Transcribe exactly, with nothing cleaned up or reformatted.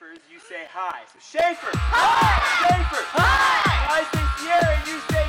Shaffer's, you say hi. So Shaffer, hi! Shaffer, hi! I say Sierra, you say